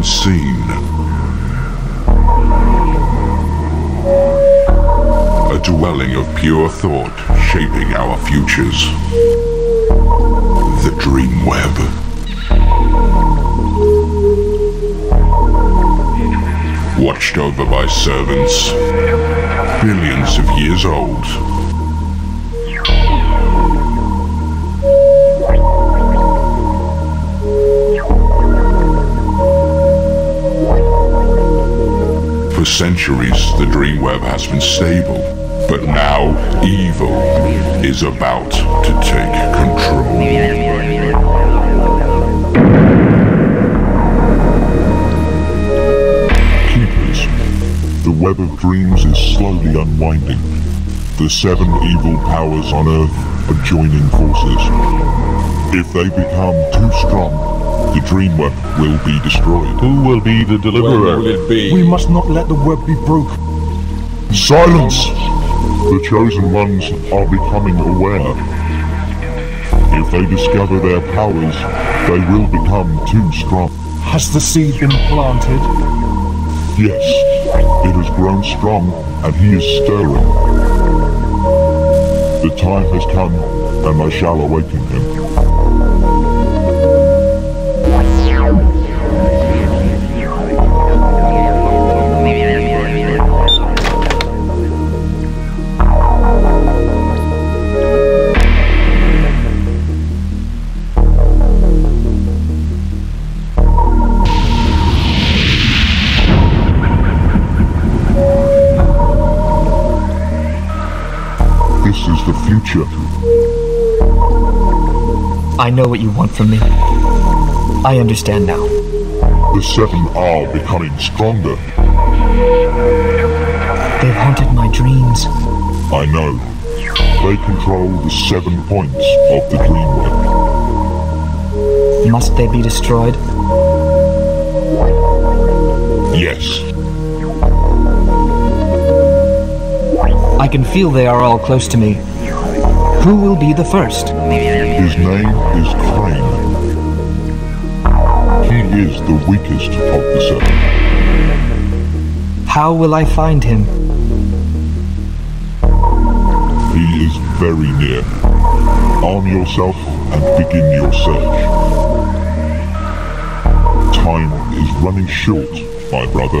unseen. A dwelling of pure thought shaping our futures. The DreamWeb. Watched over by servants, billions of years old. For centuries, the DreamWeb has been stable, but now evil is about to take control. Keepers, the web of dreams is slowly unwinding. The seven evil powers on Earth are joining forces. If they become too strong, the DreamWeb will be destroyed. Who will be the deliverer? Where will it be? We must not let the web be broken. Silence! The Chosen Ones are becoming aware. If they discover their powers, they will become too strong. Has the seed been planted? Yes, it has grown strong and he is stirring. The time has come and I shall awaken him. I know what you want from me. I understand now. The seven are becoming stronger. They've haunted my dreams. I know. They control the 7 points of the DreamWeb. Must they be destroyed? Yes. I can feel they are all close to me. Who will be the first? His name is Crane. He is the weakest of the seven. How will I find him? He is very near. Arm yourself and begin your search. Time is running short, my brother.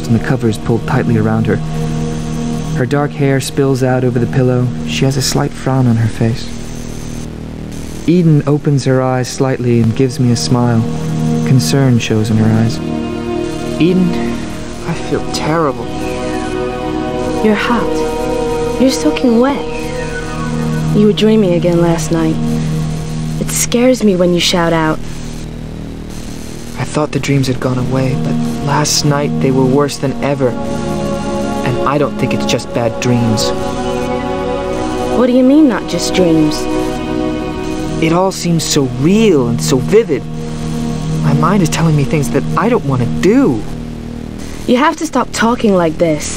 And the covers pulled tightly around her. Her dark hair spills out over the pillow. She has a slight frown on her face. Eden opens her eyes slightly and gives me a smile. Concern shows in her eyes. Eden, I feel terrible. You're hot. You're soaking wet. You were dreaming again last night. It scares me when you shout out. I thought the dreams had gone away, but last night, they were worse than ever. And I don't think it's just bad dreams. What do you mean, not just dreams? It all seems so real and so vivid. My mind is telling me things that I don't want to do. You have to stop talking like this.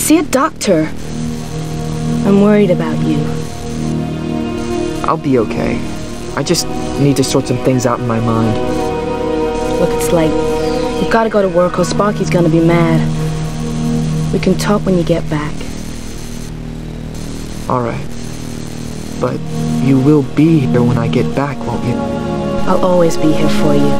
See a doctor. I'm worried about you. I'll be okay. I just need to sort some things out in my mind. Look, it's like... You've got to go to work or Sparky's going to be mad. We can talk when you get back. All right. But you will be here when I get back, won't you? I'll always be here for you.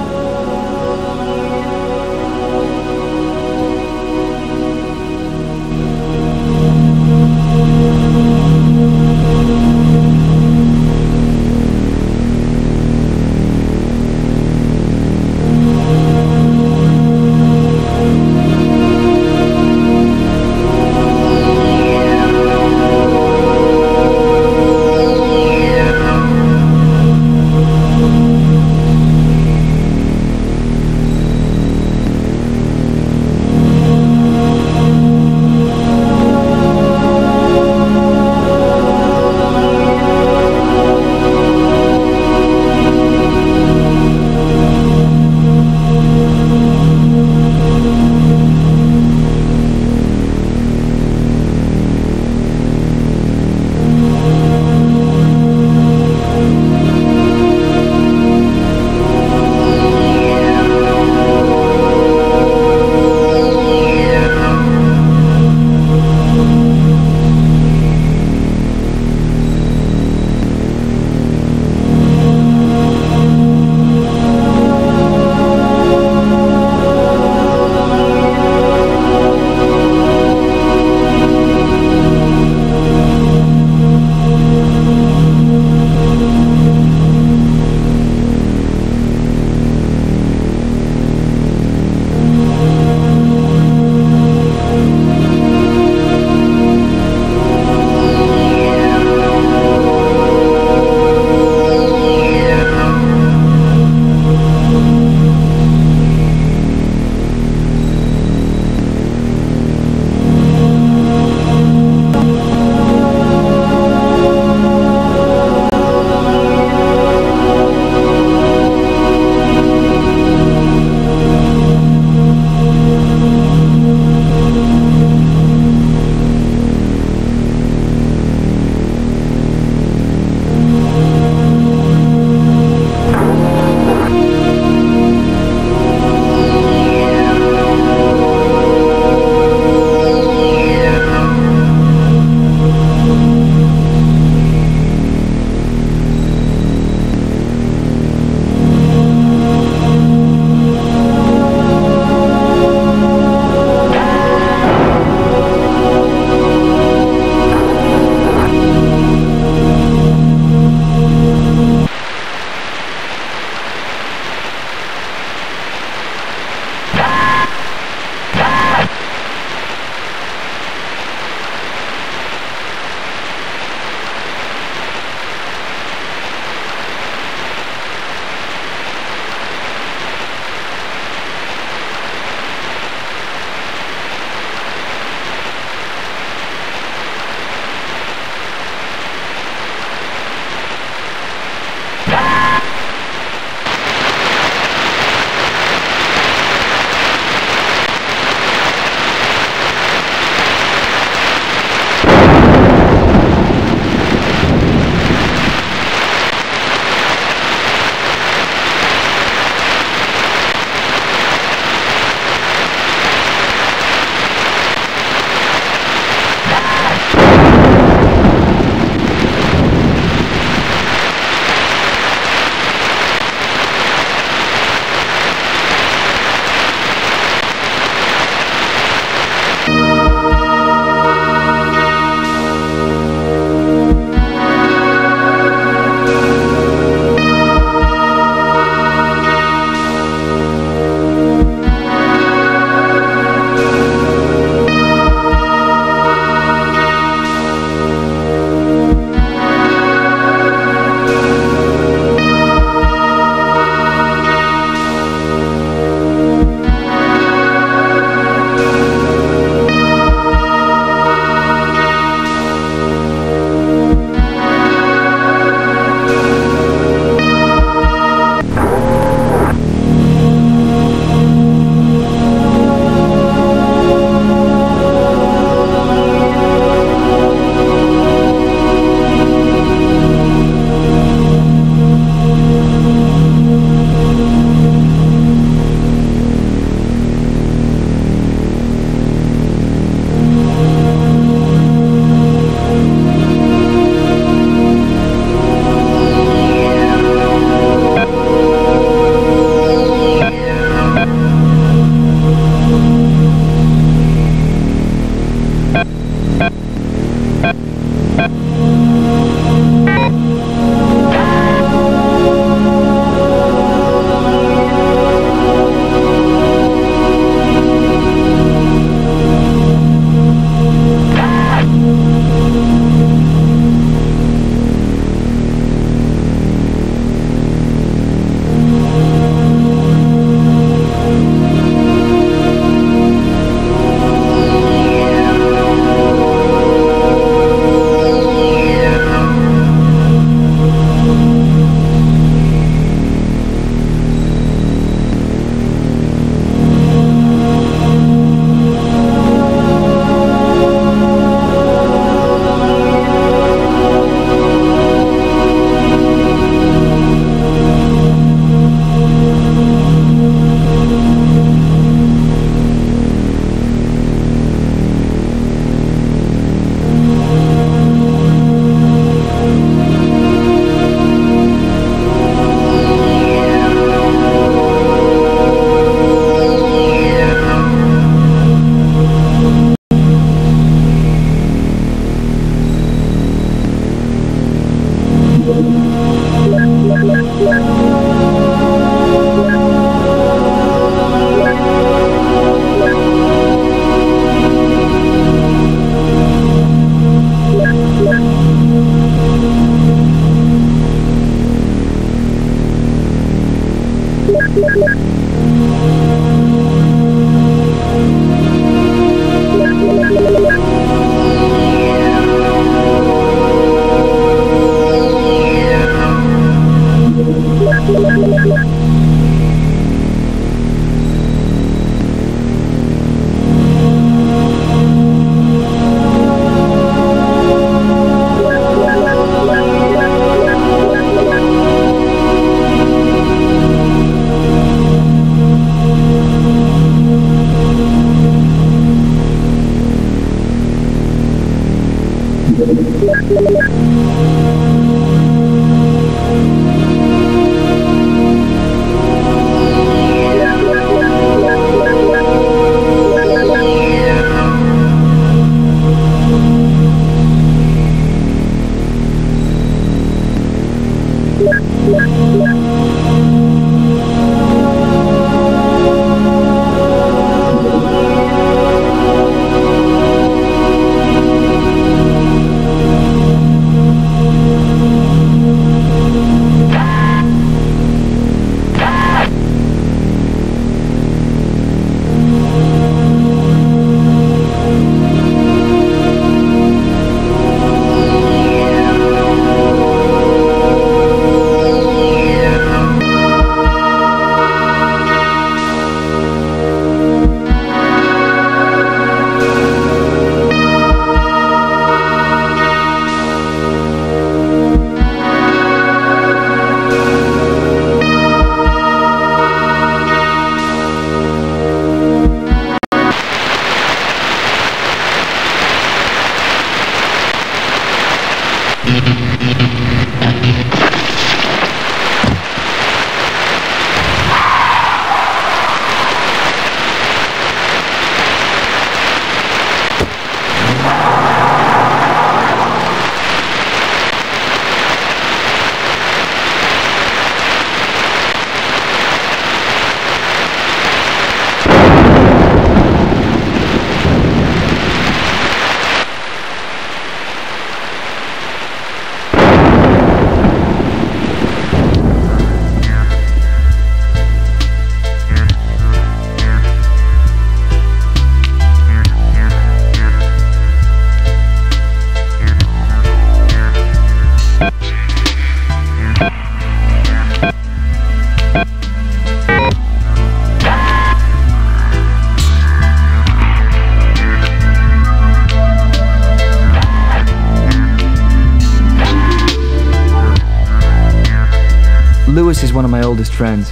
Lewis is one of my oldest friends.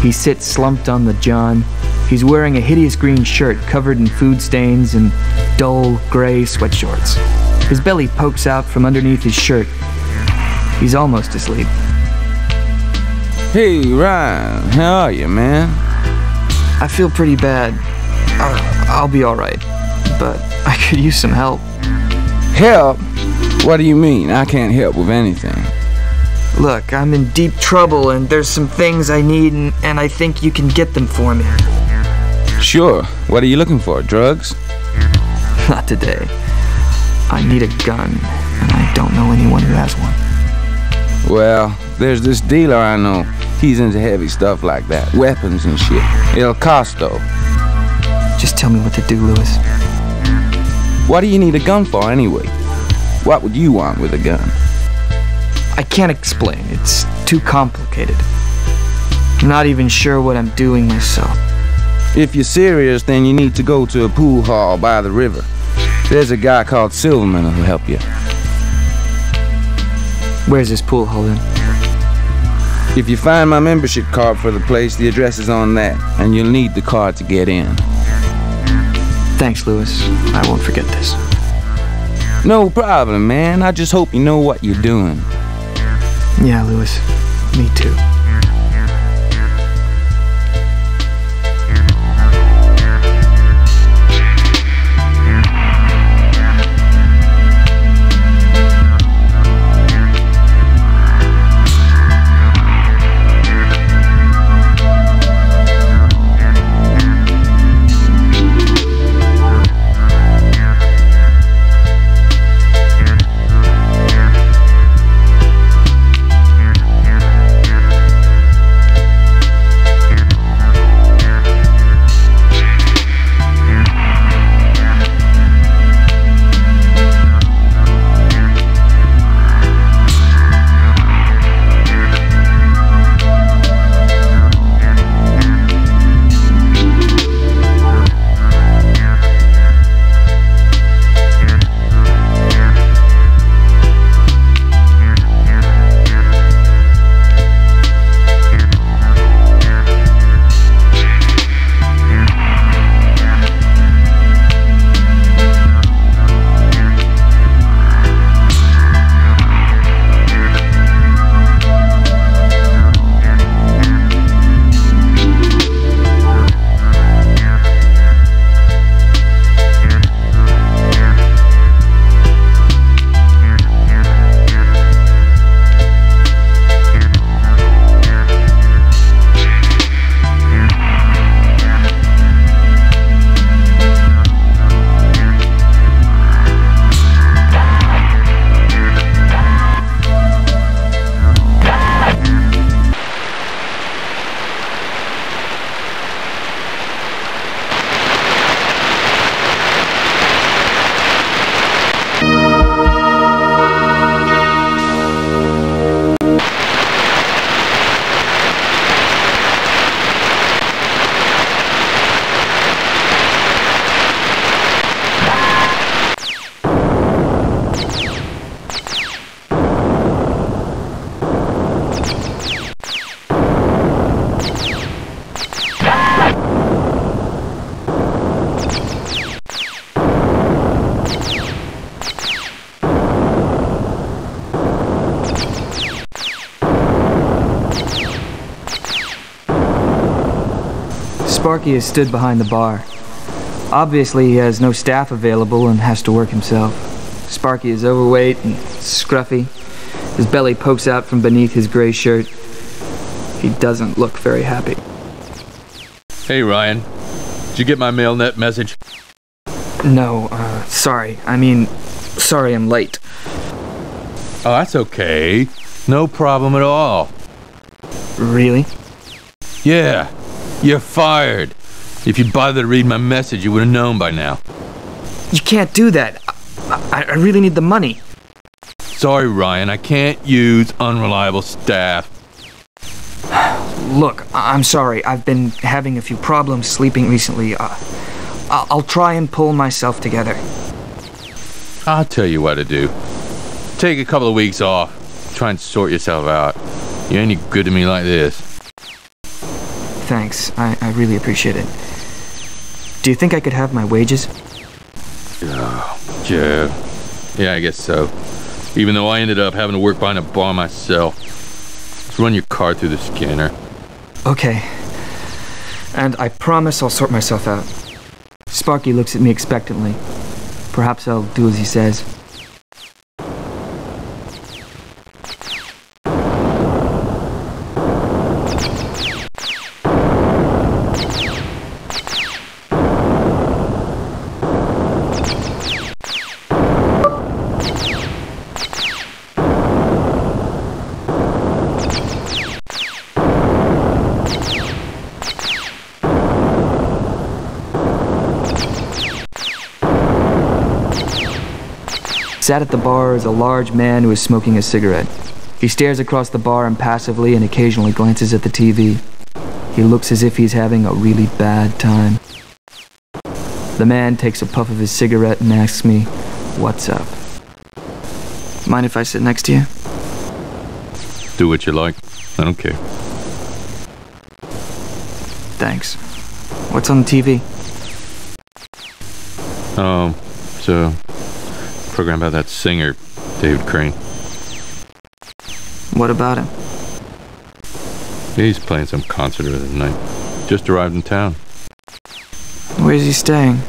He sits slumped on the john. He's wearing a hideous green shirt covered in food stains and dull, gray sweatshorts. His belly pokes out from underneath his shirt. He's almost asleep. Hey, Ryan, how are you, man? I feel pretty bad. I'll be all right, but I could use some help. Help? What do you mean? I can't help with anything. Look, I'm in deep trouble, and there's some things I need, and I think you can get them for me. Sure. What are you looking for? Drugs? Not today. I need a gun, and I don't know anyone who has one. Well, there's this dealer I know. He's into heavy stuff like that. Weapons and shit. El Costo. Just tell me what to do, Lewis. What do you need a gun for, anyway? What would you want with a gun? I can't explain. It's too complicated. I'm not even sure what I'm doing myself. If you're serious, then you need to go to a pool hall by the river. There's a guy called Silverman who'll help you. Where's this pool hall then? If you find my membership card for the place, the address is on that, and you'll need the card to get in. Thanks, Lewis. I won't forget this. No problem, man. I just hope you know what you're doing. Yeah, Lewis. Me too. Sparky has stood behind the bar. Obviously, he has no staff available and has to work himself. Sparky is overweight and scruffy. His belly pokes out from beneath his gray shirt. He doesn't look very happy. Hey, Ryan. Did you get my MailNet message? No, sorry. I mean, sorry I'm late. Oh, that's okay. No problem at all. Really? Yeah. You're fired. If you bothered to read my message, you would have known by now. You can't do that. I really need the money. Sorry, Ryan. I can't use unreliable staff. Look, I'm sorry. I've been having a few problems sleeping recently. I'll try and pull myself together. I'll tell you what to do. Take a couple of weeks off. Try and sort yourself out. You ain't any good to me like this. Thanks. I really appreciate it. Do you think I could have my wages? Oh, yeah, I guess so. Even though I ended up having to work behind a bar myself. Just run your card through the scanner. Okay. And I promise I'll sort myself out. Sparky looks at me expectantly. Perhaps I'll do as he says. Sat at the bar is a large man who is smoking a cigarette. He stares across the bar impassively and occasionally glances at the TV. He looks as if he's having a really bad time. The man takes a puff of his cigarette and asks me, "What's up?" Mind if I sit next to you? Do what you like. I don't care. Thanks. What's on the TV? So... program about that singer, David Crane. What about him? He's playing some concert of the night. Just arrived in town. Where's he staying?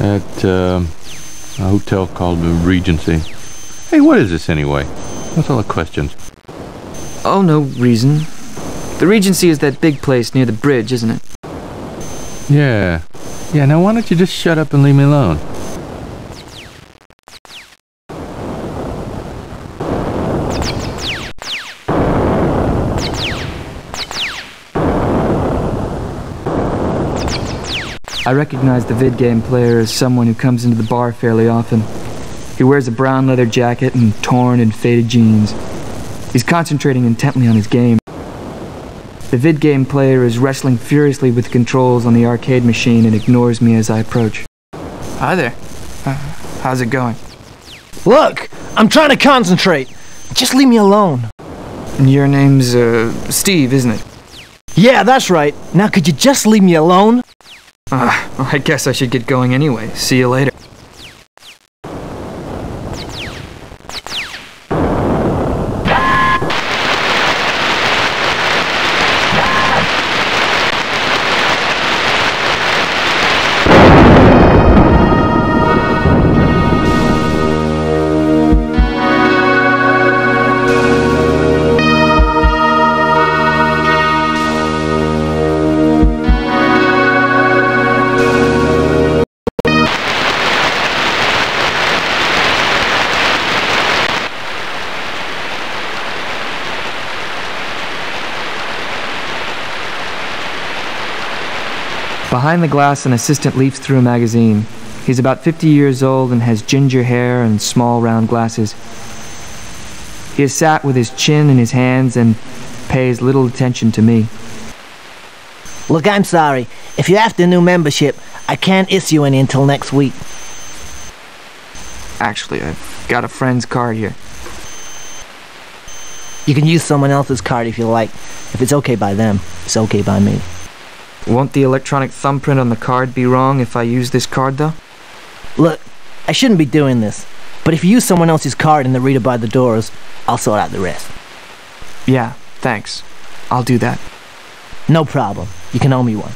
At a hotel called the Regency. Hey, what is this anyway? What's all the questions? Oh, no reason. The Regency is that big place near the bridge, isn't it? Yeah. Yeah, now why don't you just shut up and leave me alone? I recognize the vid game player as someone who comes into the bar fairly often. He wears a brown leather jacket and torn and faded jeans. He's concentrating intently on his game. The vid game player is wrestling furiously with controls on the arcade machine and ignores me as I approach. Hi there. How's it going? Look, I'm trying to concentrate. Just leave me alone. Your name's Steve, isn't it? Yeah, that's right. Now could you just leave me alone? I guess I should get going anyway. See you later. Behind the glass, an assistant leafs through a magazine. He's about 50 years old and has ginger hair and small round glasses. He is sat with his chin in his hands and pays little attention to me. Look, I'm sorry. If you're after new membership, I can't issue any until next week. Actually, I've got a friend's card here. You can use someone else's card if you like. If it's okay by them, it's okay by me. Won't the electronic thumbprint on the card be wrong if I use this card, though? Look, I shouldn't be doing this, but if you use someone else's card in the reader by the doors, I'll sort out the rest. Yeah, thanks. I'll do that. No problem. You can owe me one.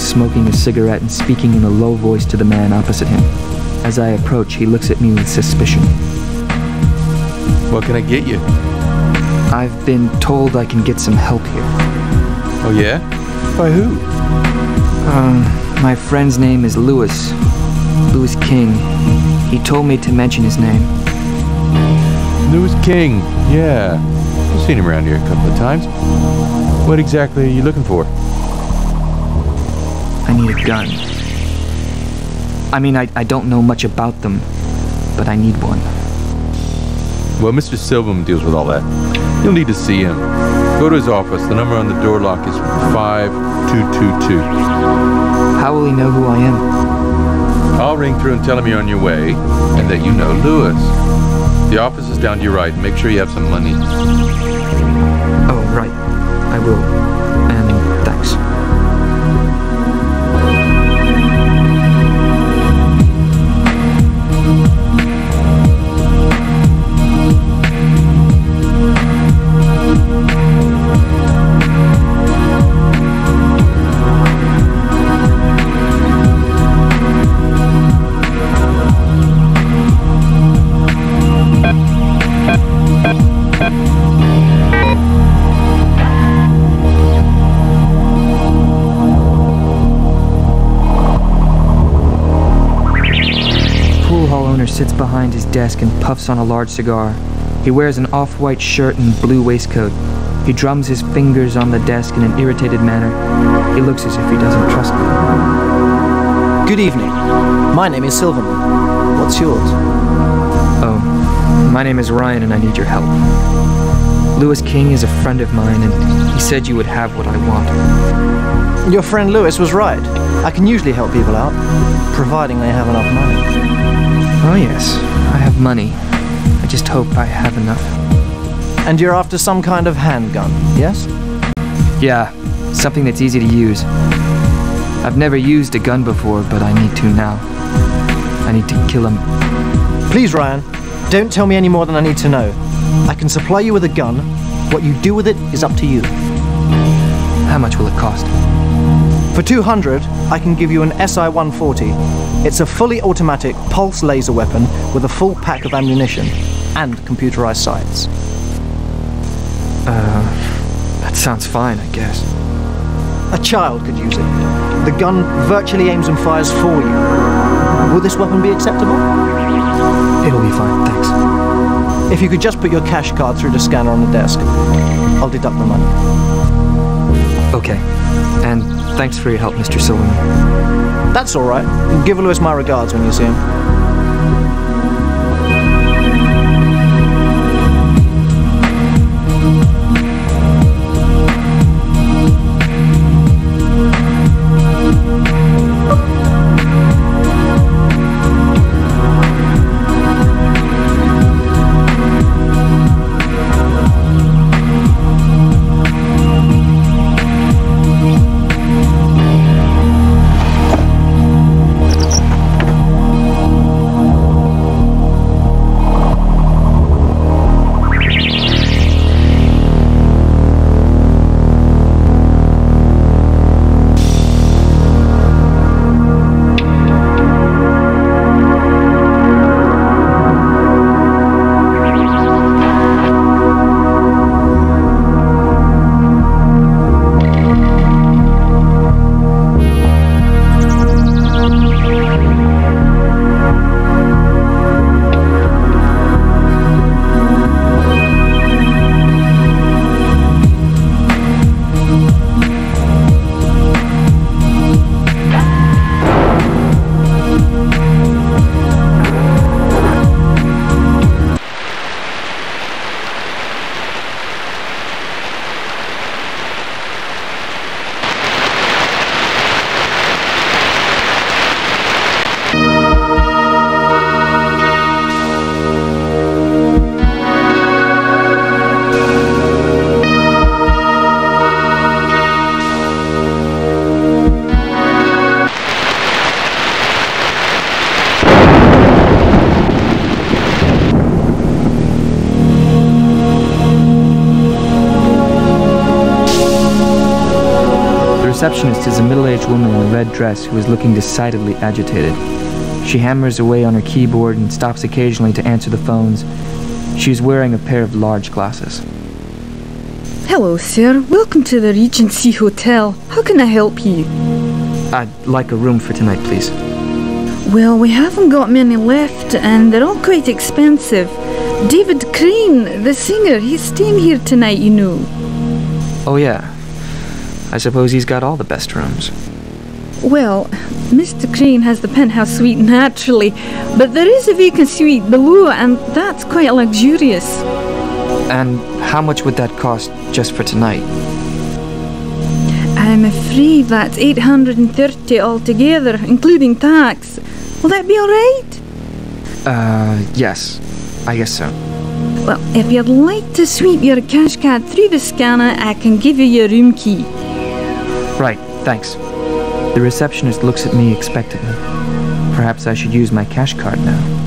smoking a cigarette and speaking in a low voice to the man opposite him. As I approach, he looks at me with suspicion. What can I get you? I've been told I can get some help here. Oh yeah? By who? My friend's name is Lewis. Lewis King. He told me to mention his name. Lewis King, yeah. I've seen him around here a couple of times. What exactly are you looking for? I need a gun. I mean, I don't know much about them, but I need one. Well, Mr. Silverman deals with all that. You'll need to see him. Go to his office. The number on the door lock is 5222. How will he know who I am? I'll ring through and tell him you're on your way, and that you know Lewis. The office is down to your right. Make sure you have some money. Oh, right. I will. And thanks. Sits behind his desk and puffs on a large cigar. He wears an off-white shirt and blue waistcoat. He drums his fingers on the desk in an irritated manner. He looks as if he doesn't trust me. Good evening. My name is Silverman. What's yours? Oh, my name is Ryan and I need your help. Lewis King is a friend of mine and he said you would have what I want. Your friend Lewis was right. I can usually help people out, providing they have enough money. Oh yes, I have money. I just hope I have enough. And you're after some kind of handgun, yes? Yeah, something that's easy to use. I've never used a gun before, but I need to now. I need to kill him. Please, Ryan, don't tell me any more than I need to know. I can supply you with a gun. What you do with it is up to you. How much will it cost? For 200, I can give you an SI-140. It's a fully automatic pulse laser weapon with a full pack of ammunition and computerized sights. That sounds fine, I guess. A child could use it. The gun virtually aims and fires for you. Will this weapon be acceptable? It'll be fine, thanks. If you could just put your cash card through the scanner on the desk, I'll deduct the money. Okay, and thanks for your help, Mr. Silverman. That's all right. Give Lewis my regards when you see him. receptionist is a middle-aged woman in a red dress who is looking decidedly agitated. She hammers away on her keyboard and stops occasionally to answer the phones. She is wearing a pair of large glasses. Hello, sir. Welcome to the Regency Hotel. How can I help you? I'd like a room for tonight, please. Well, we haven't got many left, and they're all quite expensive. David Crane, the singer, he's staying here tonight, you know. Oh, yeah. I suppose he's got all the best rooms. Well, Mr. Crane has the penthouse suite naturally, but there is a vacant suite below, and that's quite luxurious. And how much would that cost just for tonight? I'm afraid that's $830 altogether, including tax. Will that be all right? Yes. I guess so. Well, if you'd like to sweep your cash card through the scanner, I can give you your room key. Right, thanks. The receptionist looks at me expectantly. Perhaps I should use my cash card now.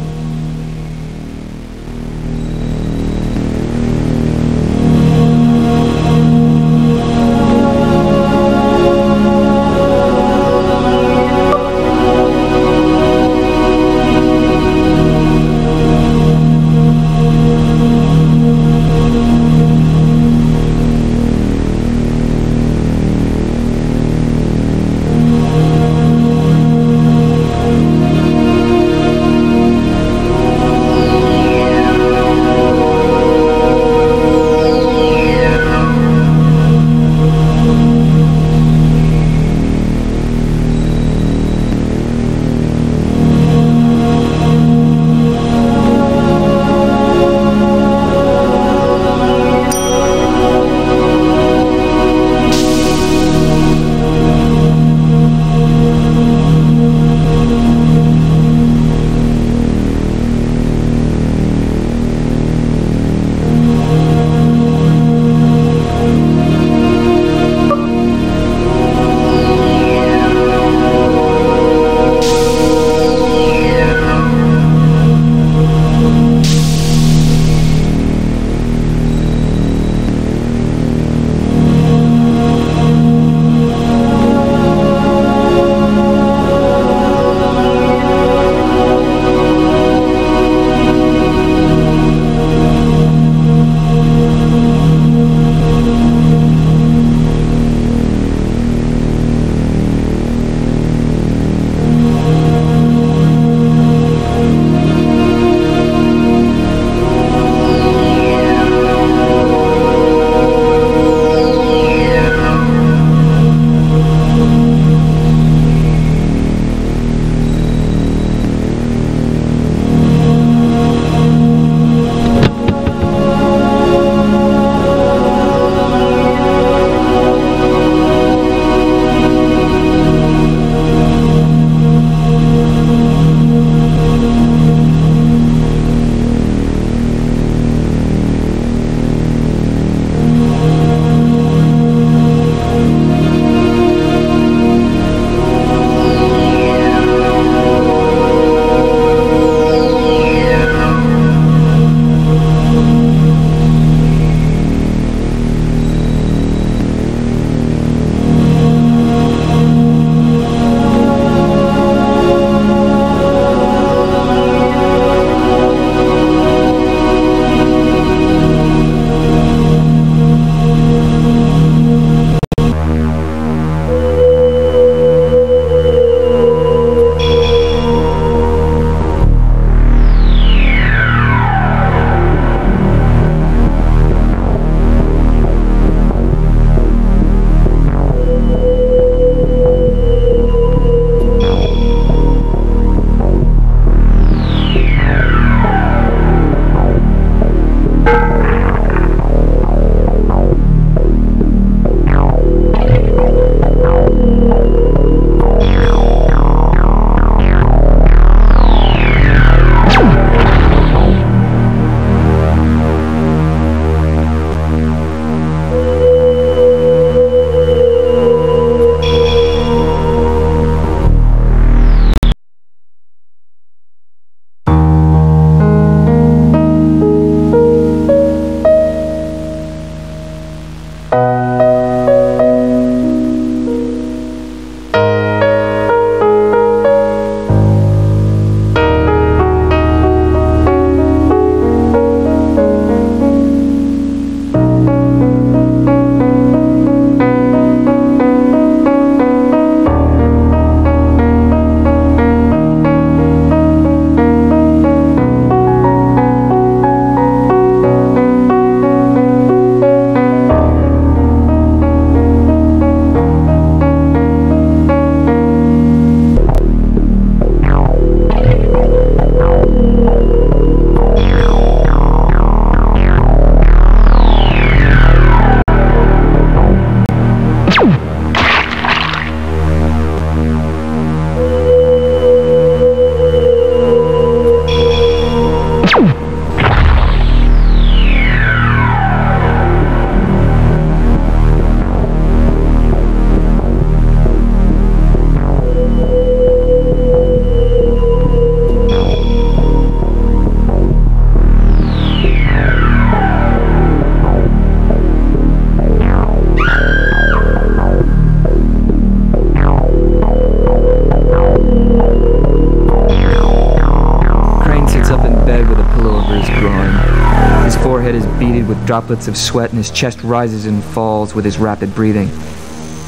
is growing. His forehead is beaded with droplets of sweat, and his chest rises and falls with his rapid breathing.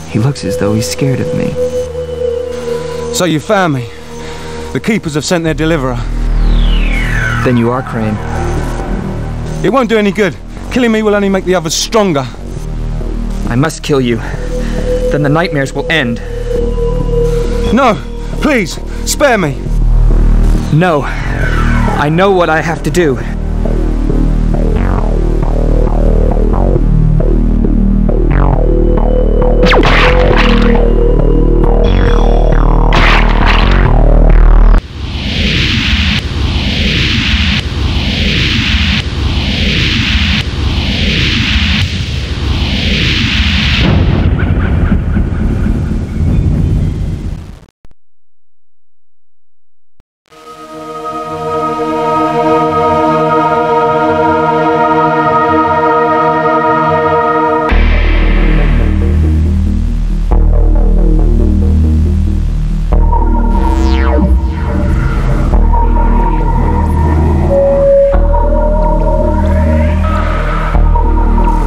He looks as though he's scared of me. So you found me. The keepers have sent their deliverer. Then you are Crane. It won't do any good. Killing me will only make the others stronger. I must kill you. Then the nightmares will end. No, please, spare me. No, I know what I have to do.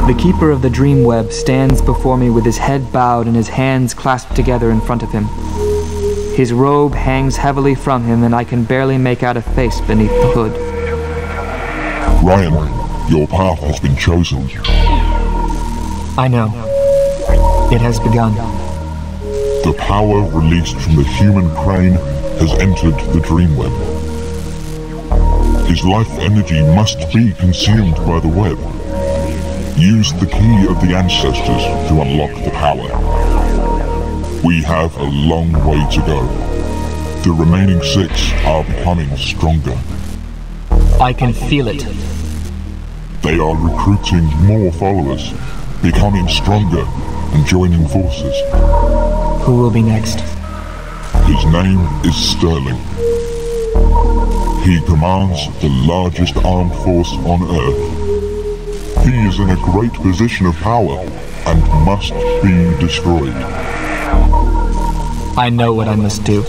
The keeper of the DreamWeb stands before me with his head bowed and his hands clasped together in front of him. His robe hangs heavily from him, and I can barely make out a face beneath the hood. Ryan, your path has been chosen. I know. It has begun. The power released from the human Crane has entered the DreamWeb. His life energy must be consumed by the web. Use the key of the ancestors to unlock the power. We have a long way to go. The remaining 6 are becoming stronger. I can feel it. They are recruiting more followers, becoming stronger, and joining forces. Who will be next? His name is Sterling. He commands the largest armed force on Earth. He is in a great position of power and must be destroyed. I know what I must do.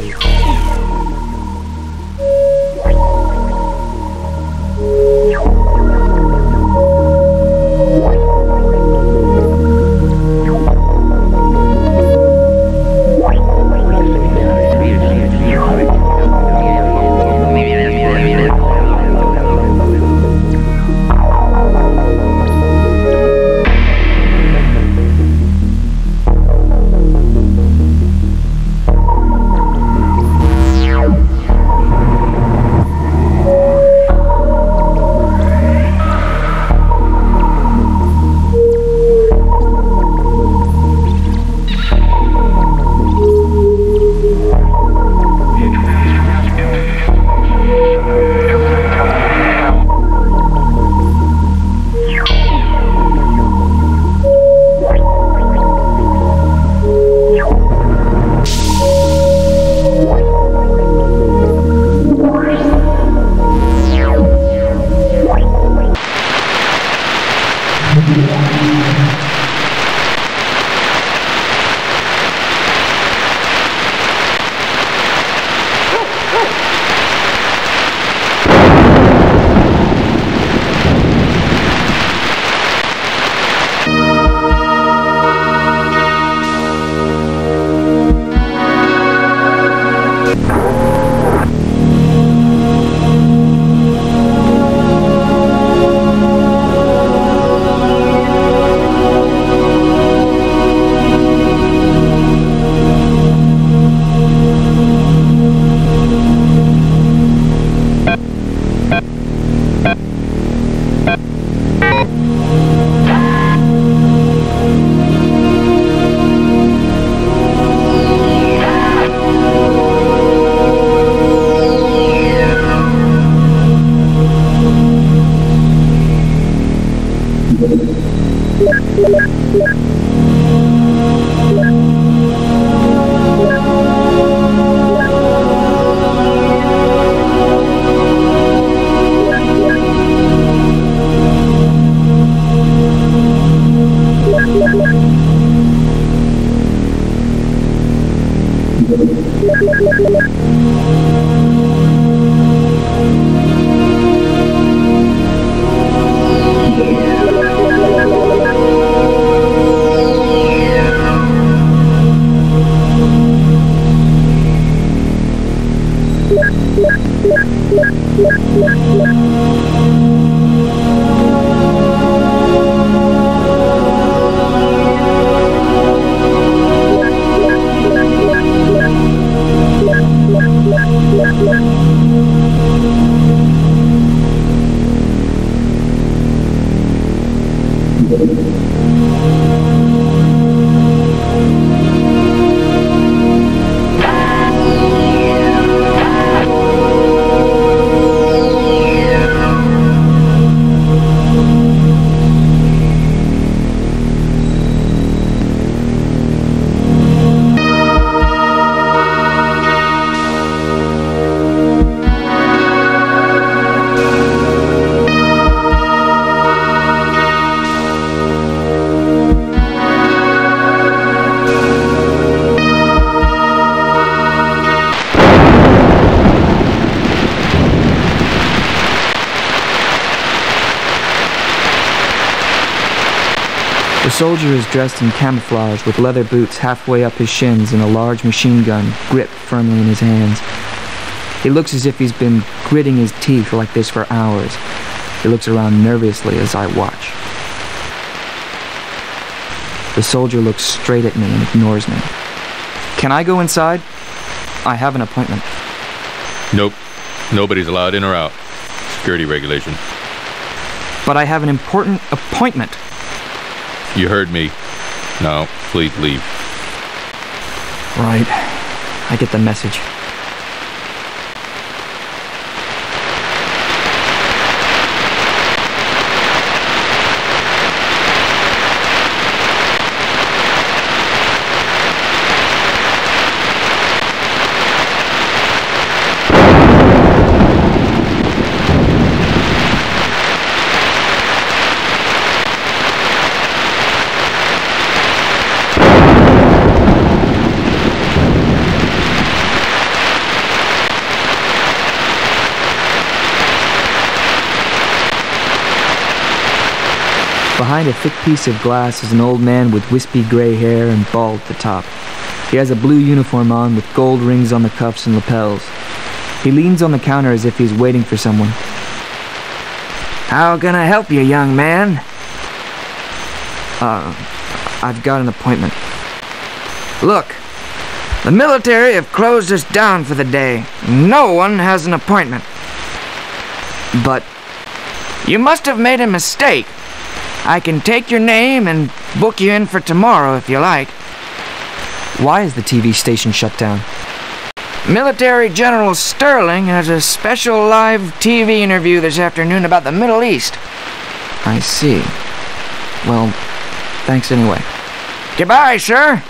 The soldier is dressed in camouflage with leather boots halfway up his shins and a large machine gun gripped firmly in his hands. He looks as if he's been gritting his teeth like this for hours. He looks around nervously as I watch. The soldier looks straight at me and ignores me. Can I go inside? I have an appointment. Nope. Nobody's allowed in or out. Security regulation. But I have an important appointment. You heard me. Now, please leave. Right. I get the message. Behind a thick piece of glass is an old man with wispy gray hair and bald at the top. He has a blue uniform on with gold rings on the cuffs and lapels. He leans on the counter as if he's waiting for someone. How can I help you, young man? I've got an appointment. Look, the military have closed us down for the day. No one has an appointment. But you must have made a mistake. I can take your name and book you in for tomorrow if you like. Why is the TV station shut down? Military General Sterling has a special live TV interview this afternoon about the Middle East. I see. Well, thanks anyway. Goodbye, sir.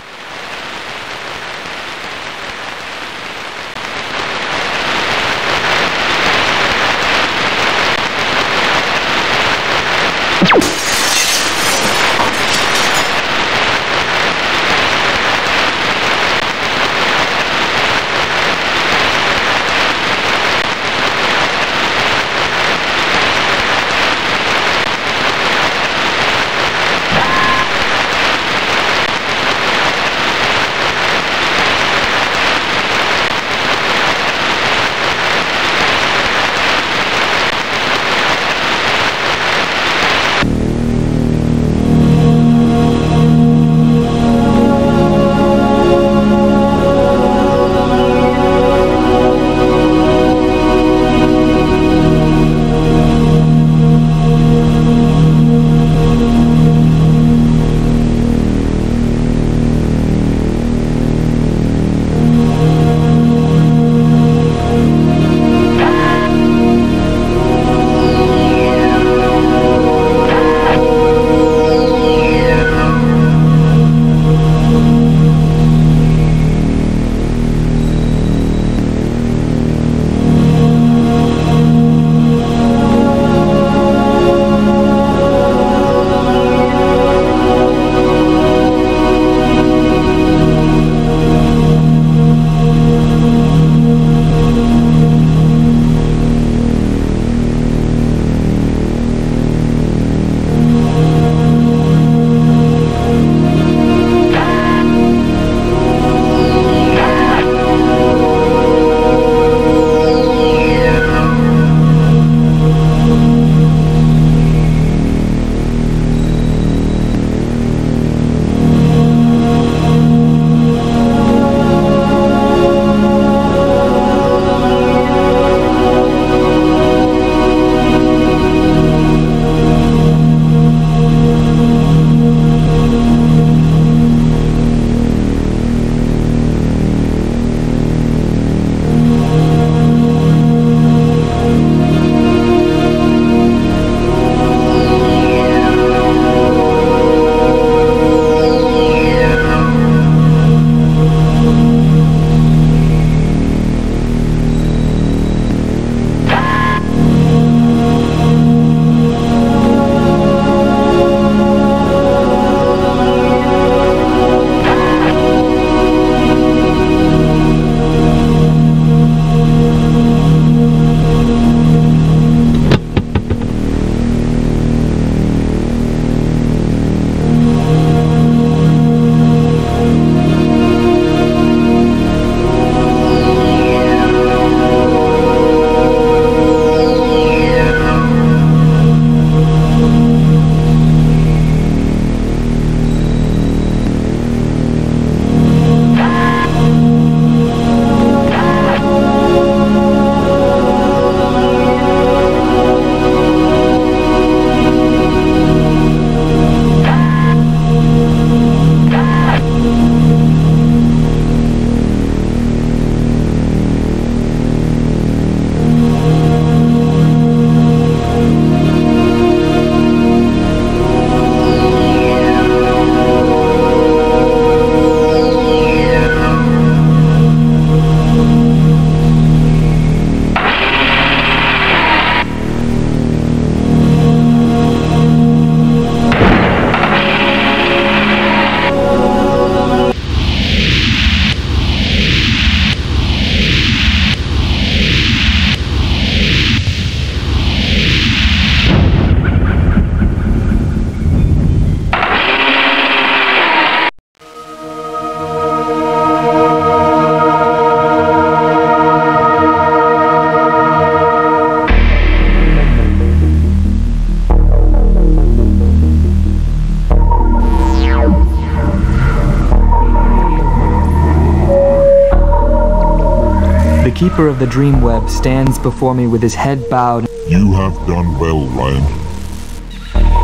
keeper of the DreamWeb stands before me with his head bowed. You have done well, Ryan.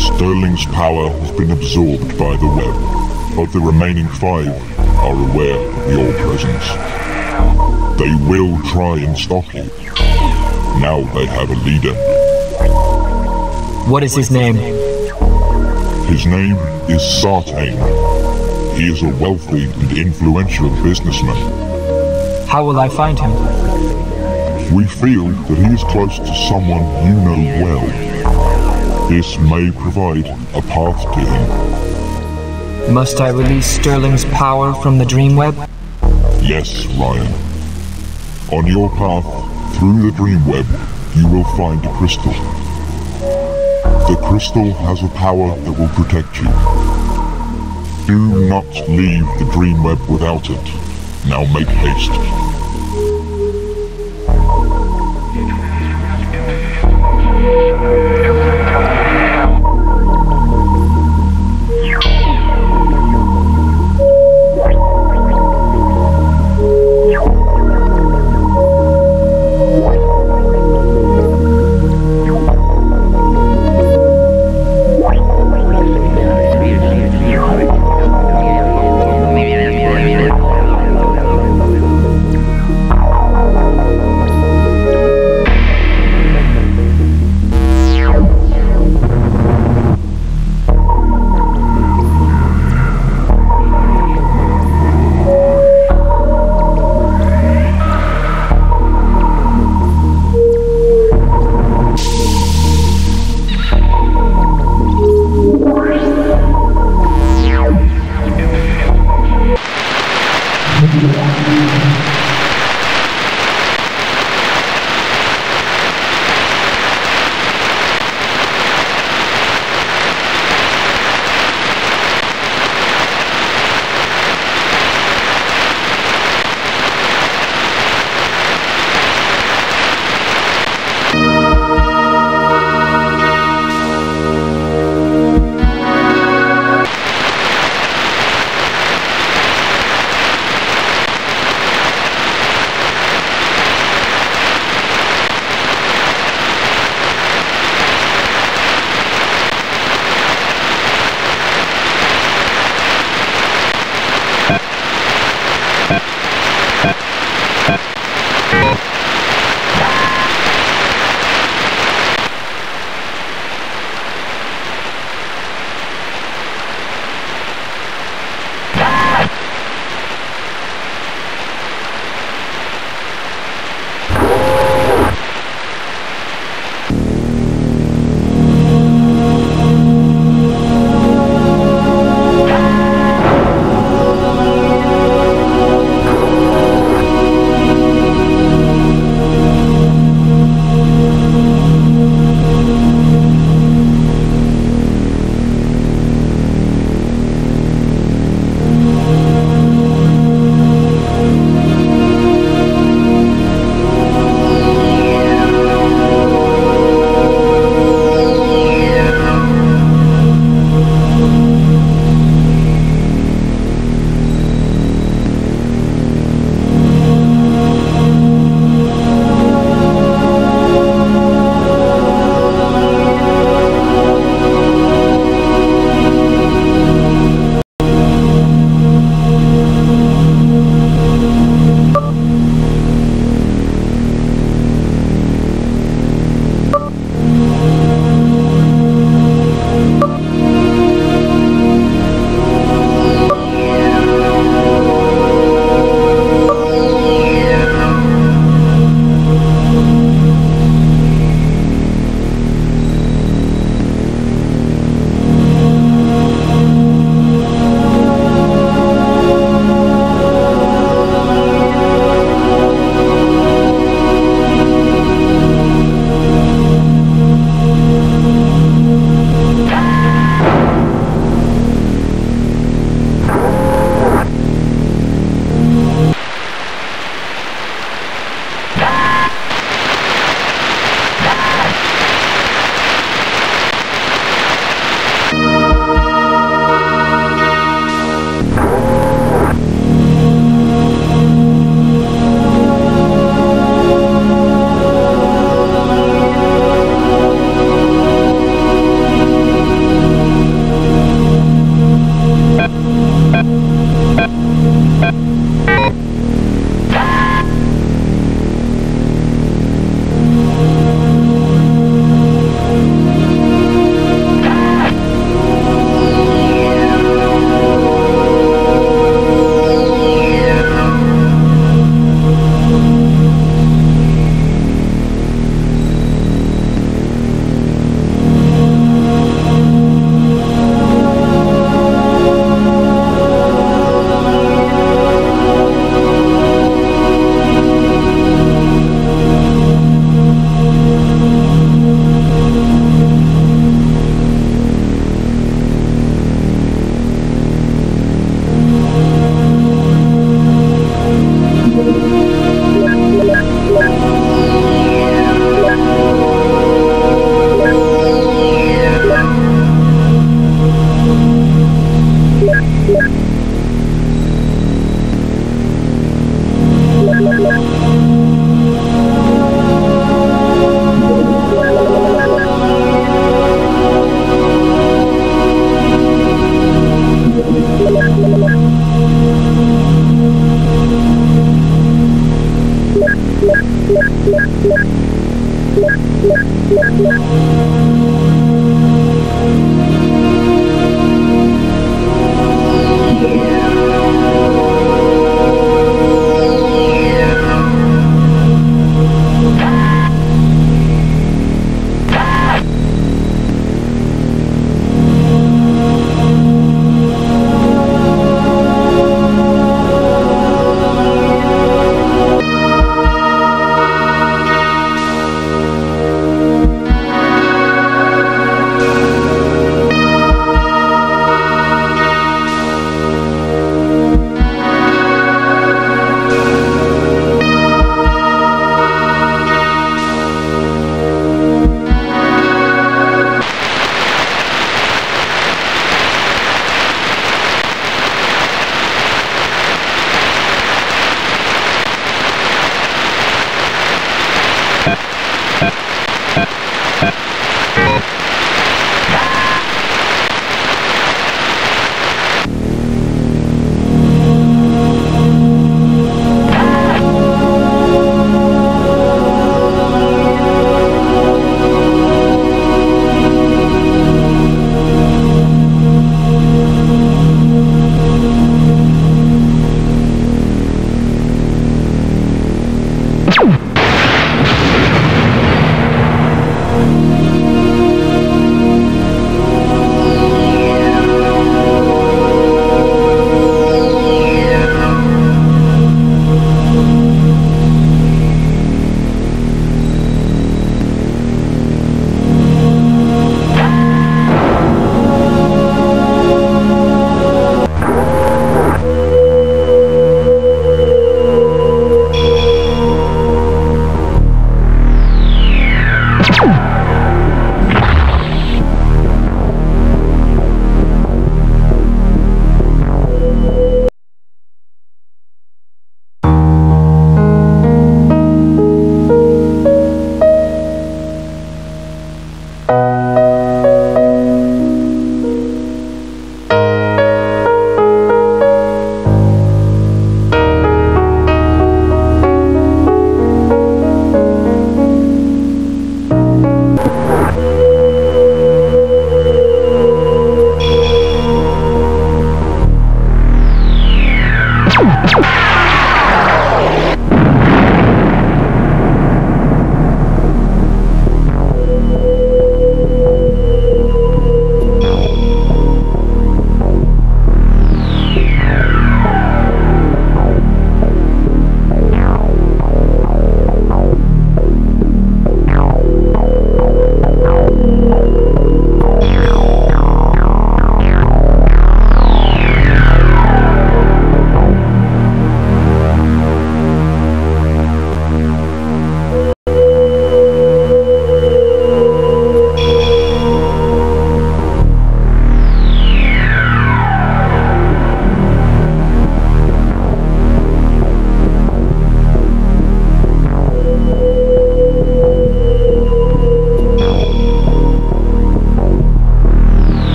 Sterling's power has been absorbed by the web, but the remaining 5 are aware of your presence. They will try and stop you. Now they have a leader. What is his name? His name is Sartain. He is a wealthy and influential businessman. How will I find him? We feel that he is close to someone you know well. This may provide a path to him. Must I release Sterling's power from the DreamWeb? Yes, Ryan. On your path, through the DreamWeb, you will find a crystal. The crystal has a power that will protect you. Do not leave the DreamWeb without it. Now make haste.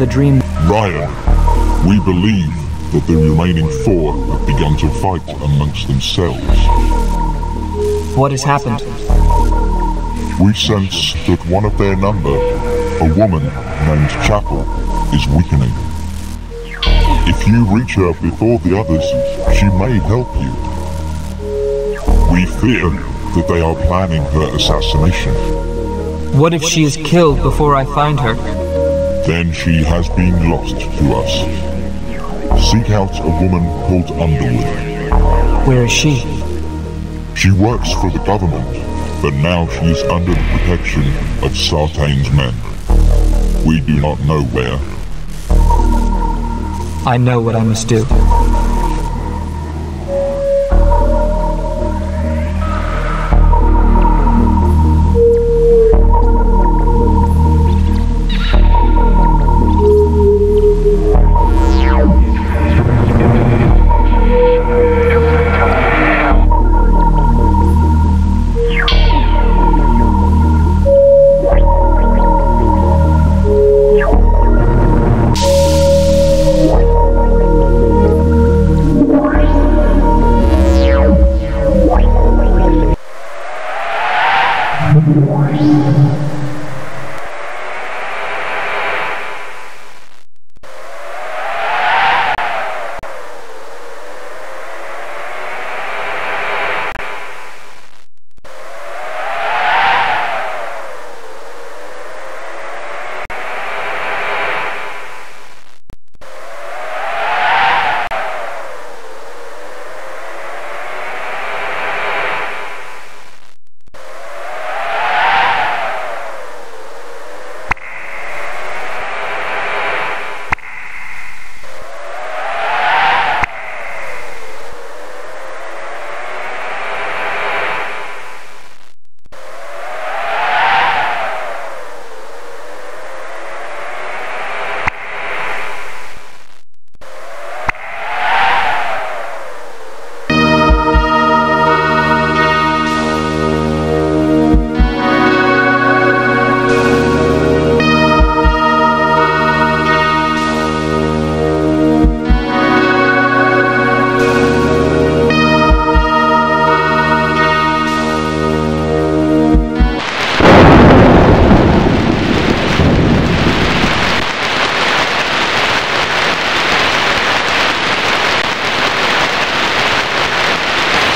of the dream. Ryan, we believe that the remaining four have begun to fight amongst themselves. What has happened? We sense that one of their number, a woman named Chapel, is weakening. If you reach her before the others, she may help you. We fear that they are planning her assassination. What if she is killed before I find her? Then she has been lost to us. Seek out a woman called Underwood. Where is she? She works for the government, but now she is under the protection of Sartain's men. We do not know where. I know what I must do.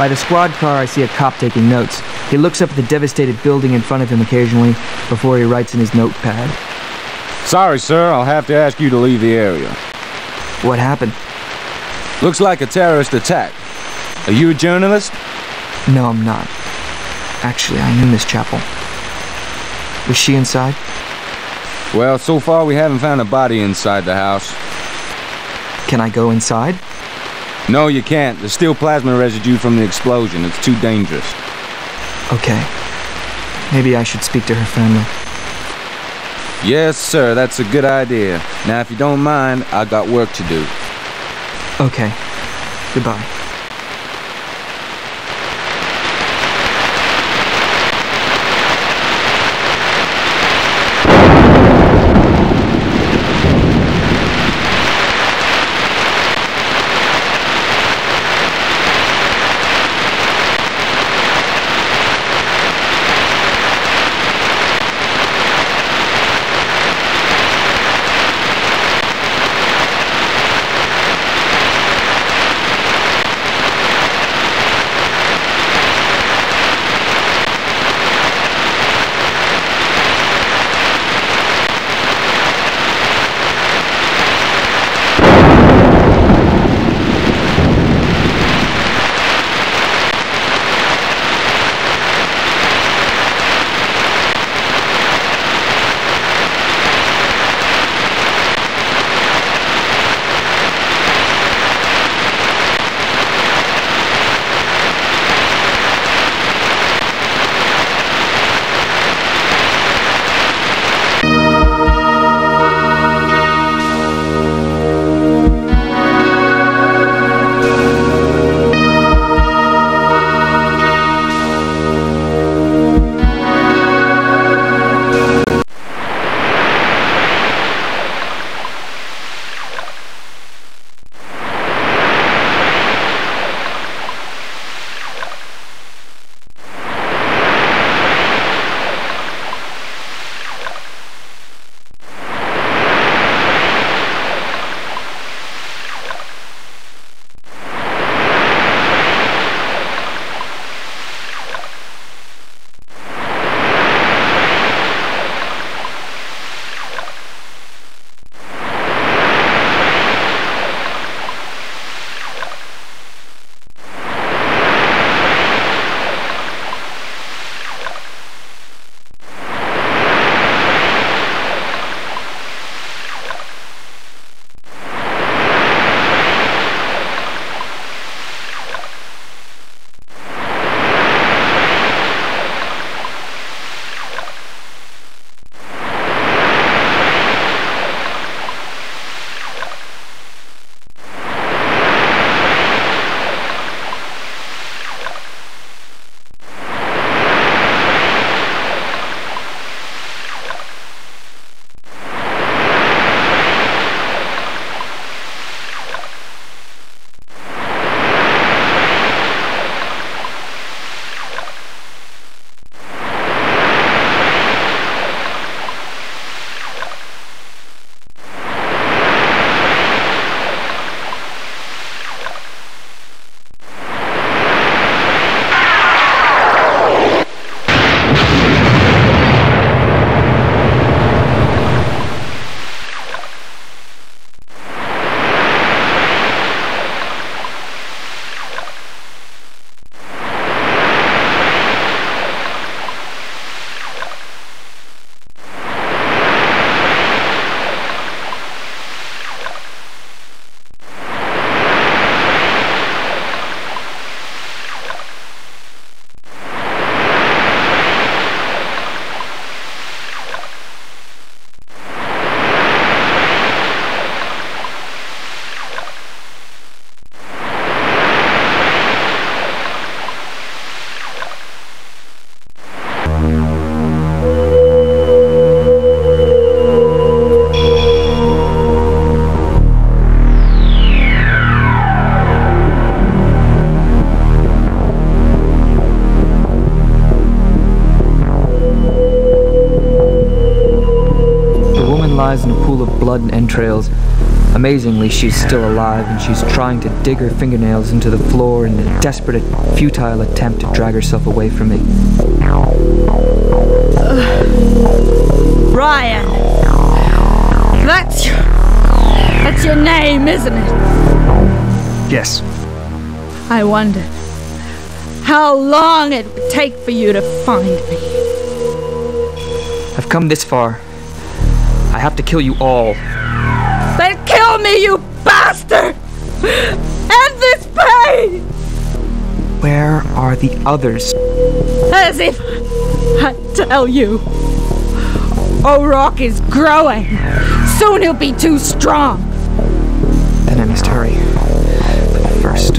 By the squad car, I see a cop taking notes. He looks up at the devastated building in front of him occasionally before he writes in his notepad. Sorry, sir. I'll have to ask you to leave the area. What happened? Looks like a terrorist attack. Are you a journalist? No, I'm not. Actually, I knew Miss Chapel. Was she inside? Well, so far we haven't found a body inside the house. Can I go inside? No, you can't. There's still plasma residue from the explosion. It's too dangerous. Okay. Maybe I should speak to her family. Yes, sir. That's a good idea. Now, if you don't mind, I got work to do. Okay. Goodbye. lies in a pool of blood and entrails. Amazingly, she's still alive, and she's trying to dig her fingernails into the floor in a desperate, futile attempt to drag herself away from me. Ryan! That's your name, isn't it? Yes. I wondered how long it would take for you to find me. I've come this far. I have to kill you all. Then kill me, you bastard! End this pain! Where are the others? As if I tell you, O'Rourke is growing. Soon he'll be too strong. Then I must hurry. But first...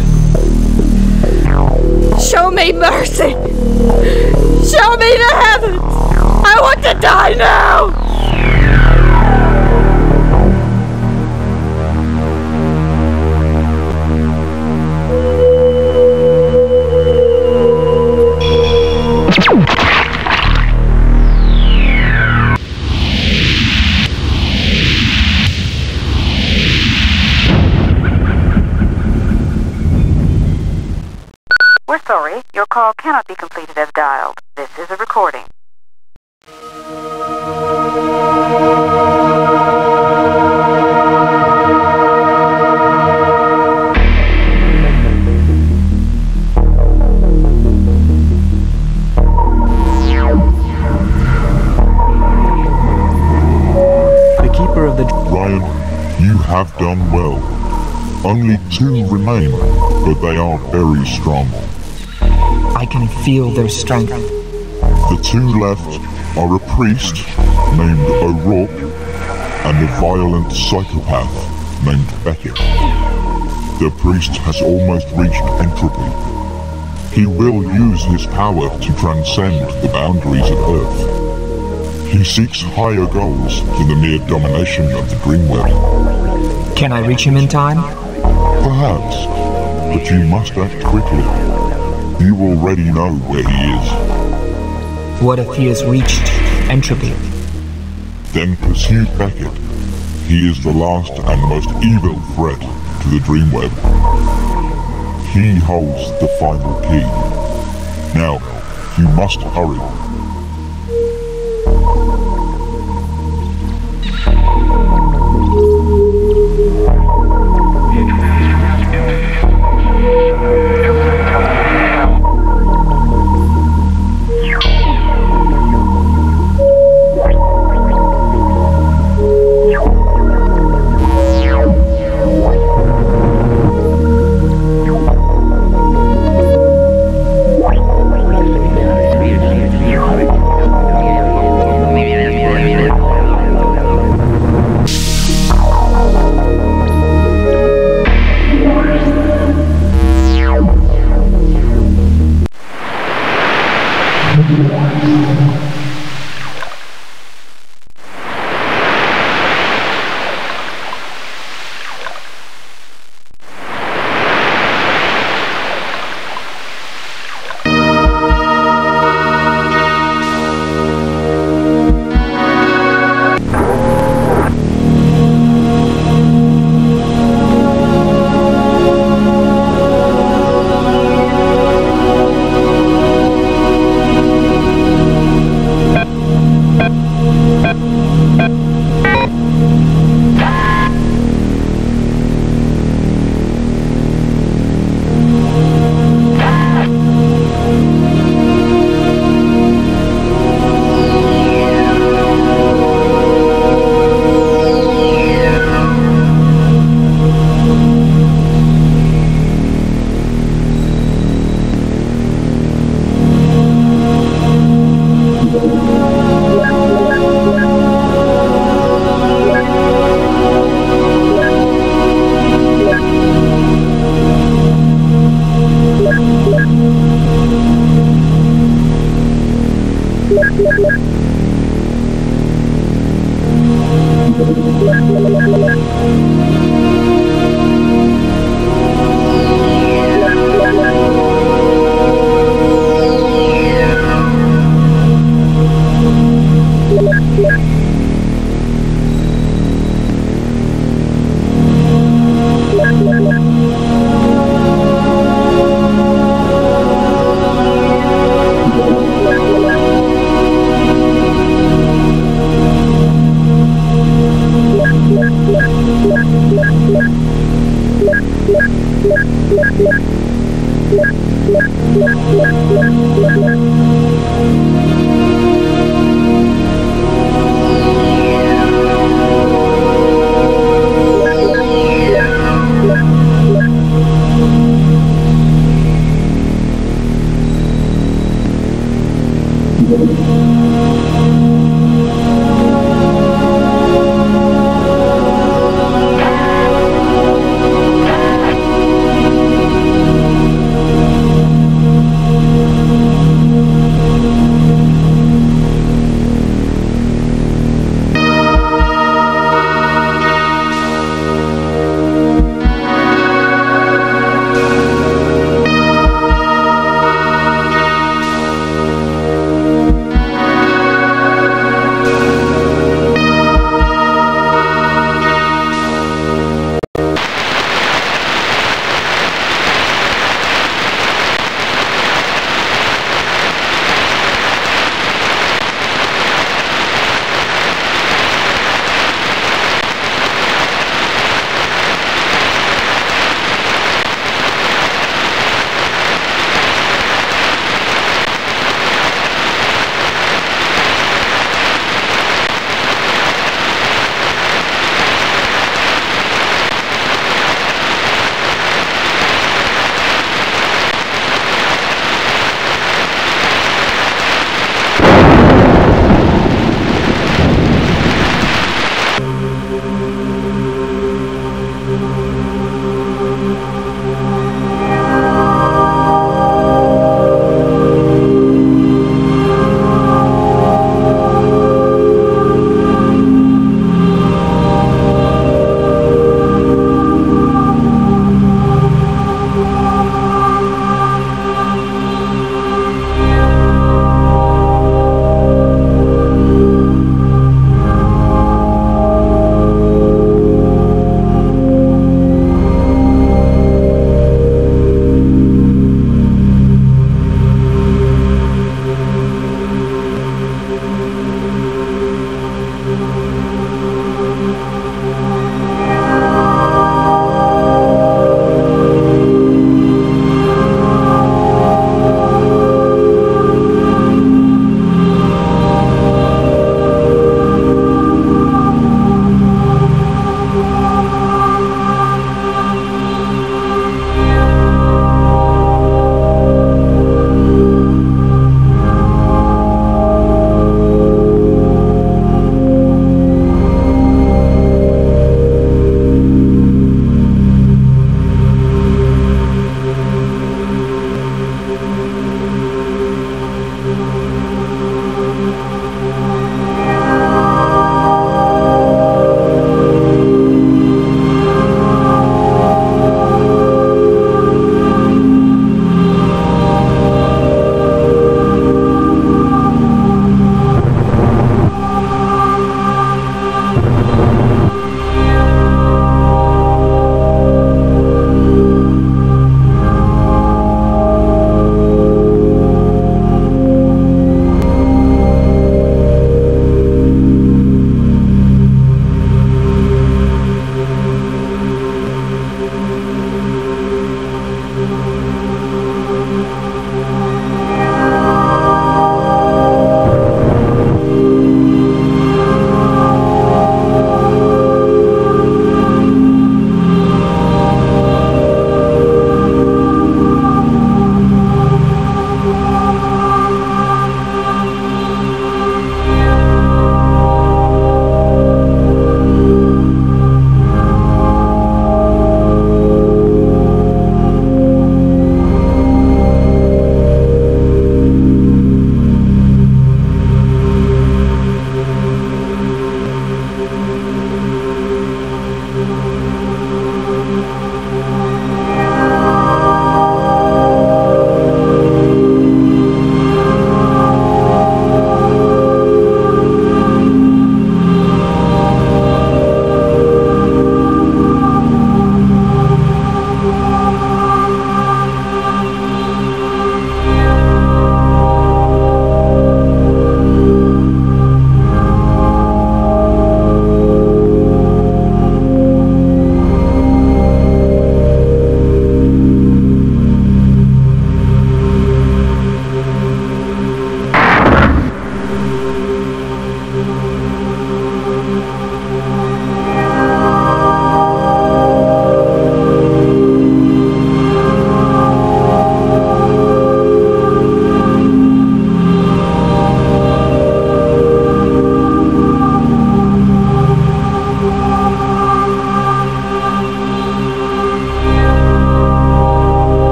Show me mercy! Show me the heavens! I want to die now! Your call cannot be completed as dialed. This is a recording. The keeper of the... Ryan, you have done well. Only two remain, but they are very strong. I can feel their strength. The two left are a priest named O'Rourke and a violent psychopath named Beckett. The priest has almost reached entropy. He will use his power to transcend the boundaries of Earth. He seeks higher goals than the mere domination of the DreamWeb. Can I reach him in time? Perhaps, but you must act quickly. You already know where he is. What if he has reached entropy? Then pursue Beckett. He is the last and most evil threat to the DreamWeb. He holds the final key. Now, you must hurry.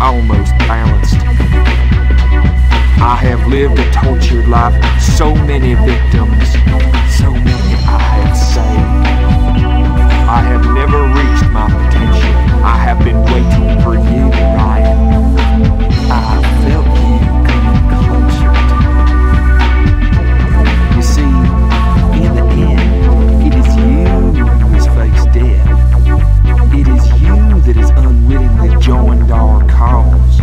almost balanced. I have lived a tortured life, so many victims, so many I have saved. I have never reached my potential. I have been waiting for you, Ryan. I felt you coming closer to me. You see, in the end, it is you who has faced death. It is you that has unwittingly joined our cause.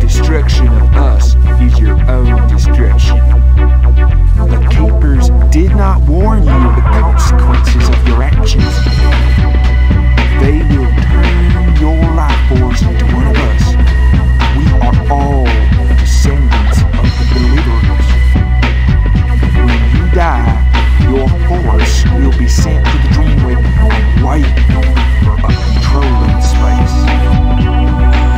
Destruction of us is your own destruction. The Keepers did not warn you of the consequences of your actions. They will turn your life force into one of us. We are all descendants of the deliverers. When you die, your force will be sent to the DreamWeb and wait for a controlling space.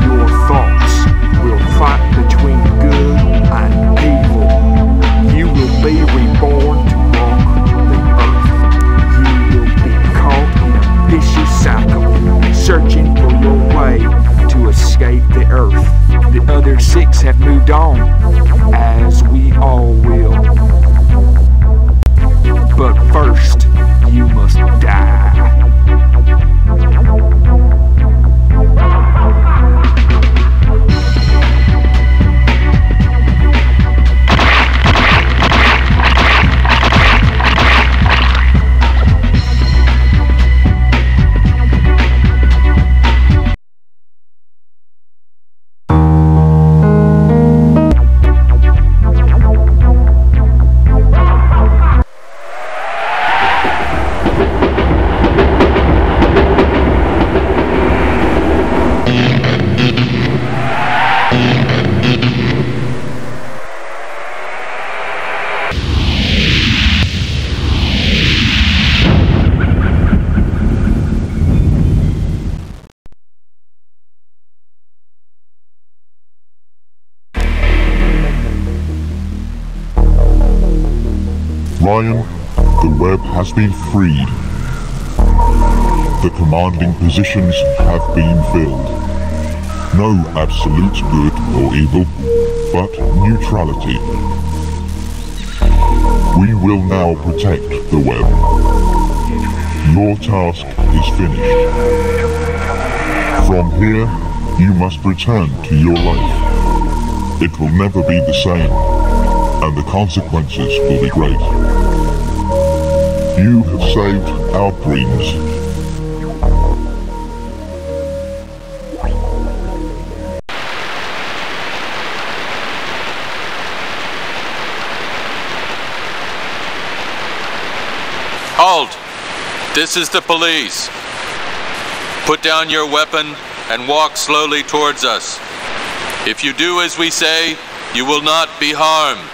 Your thoughts will fight between good and evil. You will be reborn to walk the earth. You will be caught in a vicious cycle, searching for your way to escape the earth. The other six have moved on, as we all will. But first, you must die. Ryan, the web has been freed. The commanding positions have been filled. No absolute good or evil, but neutrality. We will now protect the web. Your task is finished. From here, you must return to your life. It will never be the same, and the consequences will be great. You have saved our dreams. Halt! This is the police. Put down your weapon and walk slowly towards us. If you do as we say, you will not be harmed.